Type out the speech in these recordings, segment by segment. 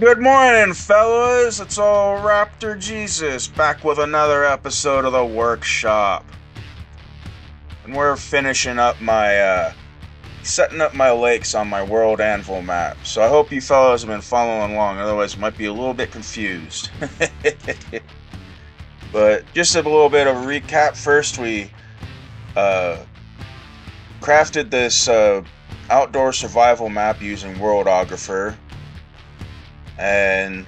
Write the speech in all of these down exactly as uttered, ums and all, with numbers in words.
Good morning, fellas. It's old Raptor Jesus back with another episode of the Workshop. And we're finishing up my, uh, setting up my lakes on my World Anvil map. So I hope you fellas have been following along, otherwise you might be a little bit confused. But just a little bit of a recap. First, we, uh, crafted this, uh, outdoor survival map using Worldographer. And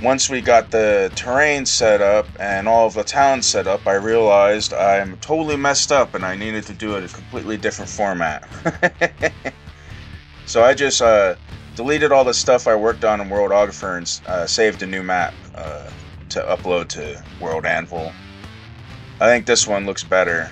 once we got the terrain set up and all of the towns set up, I realized I'm totally messed up and I needed to do it in a completely different format. So I just uh, deleted all the stuff I worked on in Worldographer and uh, saved a new map uh, to upload to World Anvil. I think this one looks better.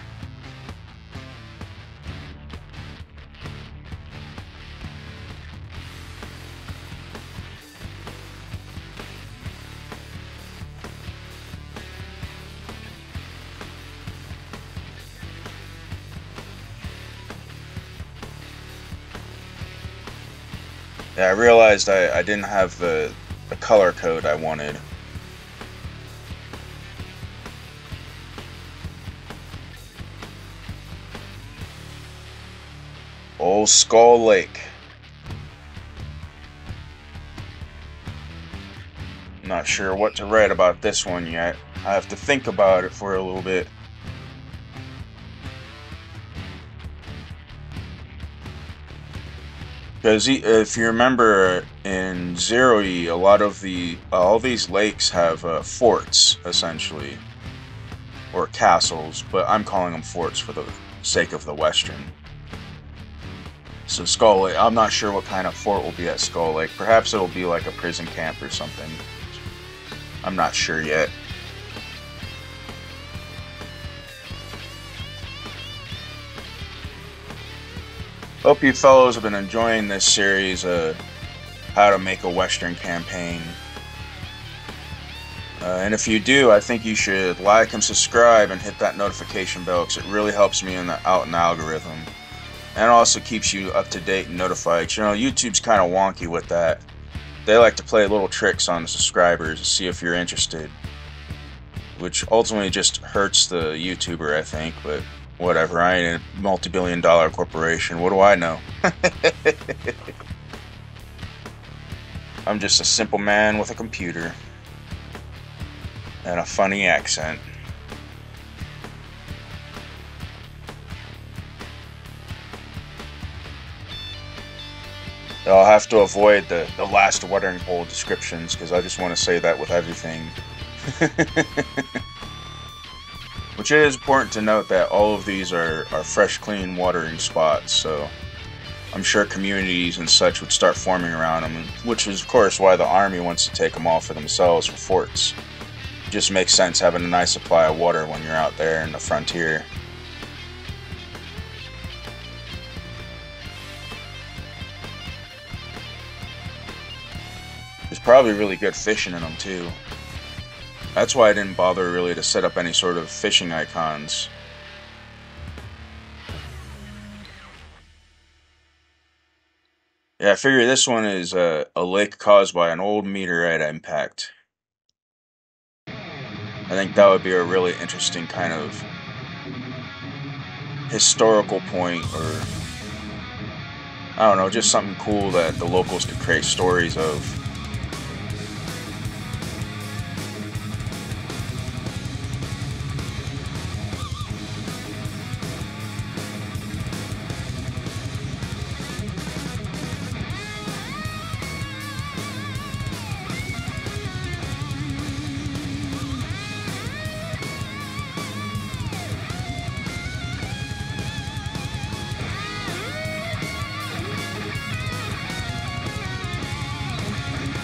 Yeah, I realized I, I didn't have the, the color code I wanted. Old Skull Lake. Not sure what to write about this one yet. I have to think about it for a little bit. Because if you remember in Zero-E, a lot of the all these lakes have uh, forts essentially, or castles, but I'm calling them forts for the sake of the Western. So Skull Lake, I'm not sure what kind of fort will be at Skull Lake. Perhaps it'll be like a prison camp or something. I'm not sure yet. Hope you fellows have been enjoying this series of how to make a Western campaign. Uh, and if you do, I think you should like and subscribe and hit that notification bell because it really helps me in the, out in the algorithm. And it also keeps you up to date and notified. You know, YouTube's kind of wonky with that. They like to play little tricks on the subscribers to see if you're interested. Which ultimately just hurts the YouTuber, I think, but whatever, I ain't a multi-billion dollar corporation. What do I know? I'm just a simple man with a computer and a funny accent. I'll have to avoid the, the last watering hole descriptions because I just want to say that with everything. Which it is important to note that all of these are, are fresh, clean watering spots, so I'm sure communities and such would start forming around them, which is, of course, why the Army wants to take them all for themselves for forts. It just makes sense having a nice supply of water when you're out there in the frontier. There's probably really good fishing in them, too. That's why I didn't bother really to set up any sort of fishing icons. Yeah, I figure this one is a, a lake caused by an old meteorite impact. I think that would be a really interesting kind of historical point, or I don't know, just something cool that the locals could create stories of.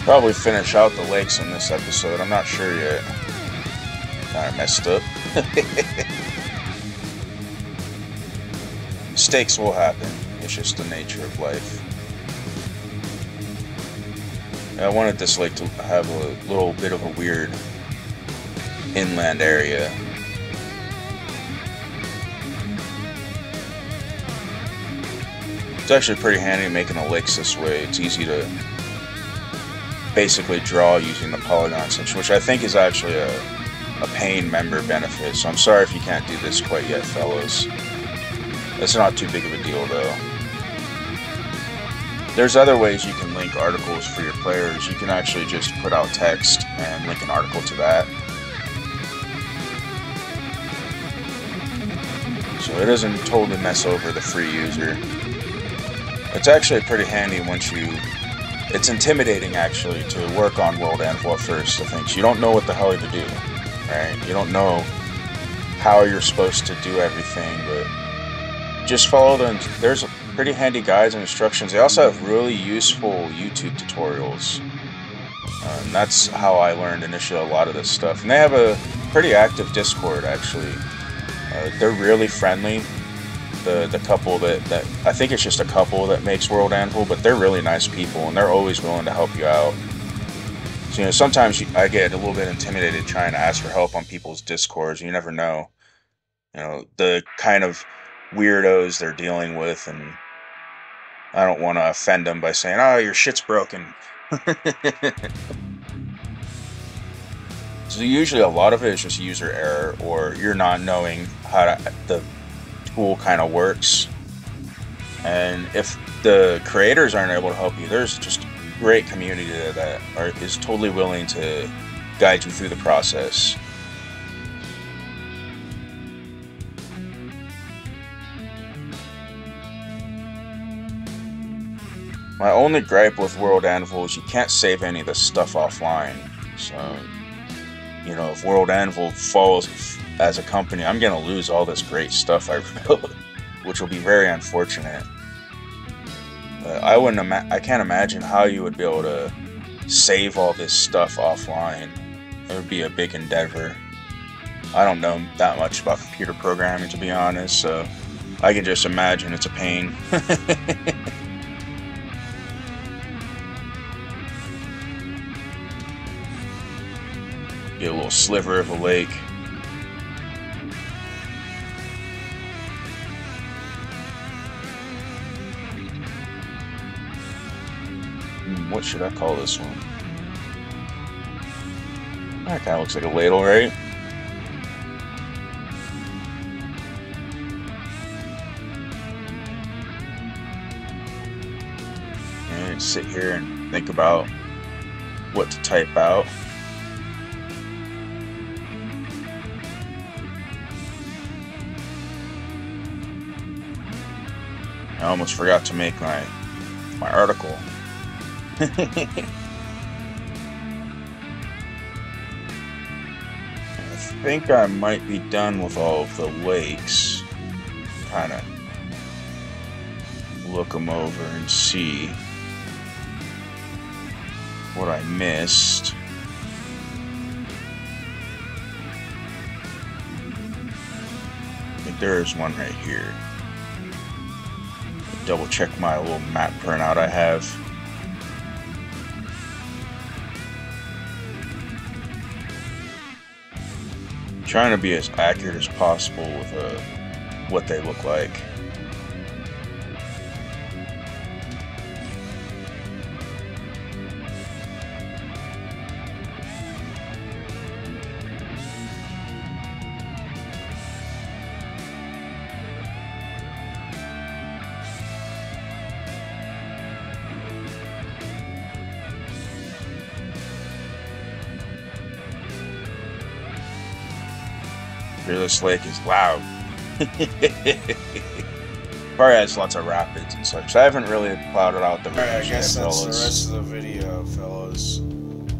Probably finish out the lakes in this episode. I'm not sure yet. I messed up. Mistakes will happen. It's just the nature of life. I wanted this lake to have a little bit of a weird inland area. It's actually pretty handy making the lakes this way. It's easy to basically draw using the polygon section, which I think is actually a, a paying member benefit. So I'm sorry if you can't do this quite yet, fellas. It's not too big of a deal, though. There's other ways you can link articles for your players. You can actually just put out text and link an article to that. So it doesn't totally mess over the free user. It's actually pretty handy once you... It's intimidating, actually, to work on World Anvil at first, I think. You don't know what the hell to do, right? You don't know how you're supposed to do everything, but just follow them. There's pretty handy guides and instructions. They also have really useful YouTube tutorials. Um, that's how I learned initially a lot of this stuff. And they have a pretty active Discord, actually. Uh, they're really friendly. The, the couple that, that, I think it's just a couple that makes World Anvil, but they're really nice people and they're always willing to help you out. So, you know, sometimes you, I get a little bit intimidated trying to ask for help on people's Discords. You never know, you know, the kind of weirdos they're dealing with, and I don't want to offend them by saying, oh, your shit's broken. So usually a lot of it is just user error, or you're not knowing how to, the tool kind of works. And if the creators aren't able to help you, there's just a great community that are, is totally willing to guide you through the process. My only gripe with World Anvil is you can't save any of this stuff offline. So, you know, if World Anvil falls as a company, I'm going to lose all this great stuff I built, which will be very unfortunate. But I wouldn't. Ima I can't imagine how you would be able to save all this stuff offline. It would be a big endeavor. I don't know that much about computer programming, to be honest, so I can just imagine it's a pain. Get a little sliver of a lake. What should I call this one? That kind of looks like a ladle, right? And sit here and think about what to type out. I almost forgot to make my my article. I think I might be done with all of the lakes. Kind of look them over and see what I missed. I think there is one right here. Double check my little map printout I have. I'm trying to be as accurate as possible with uh, what they look like. This lake is loud. Probably has lots of rapids and such. I haven't really plowed it out the All right, I guess yet, that's fellas. The rest of the video, fellas.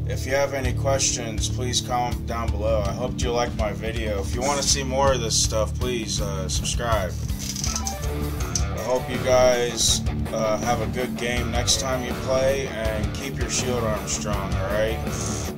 If you have any questions, please comment down below. I hope you liked my video. If you want to see more of this stuff, please uh, subscribe. I hope you guys uh, have a good game next time you play, and keep your shield arm strong, alright?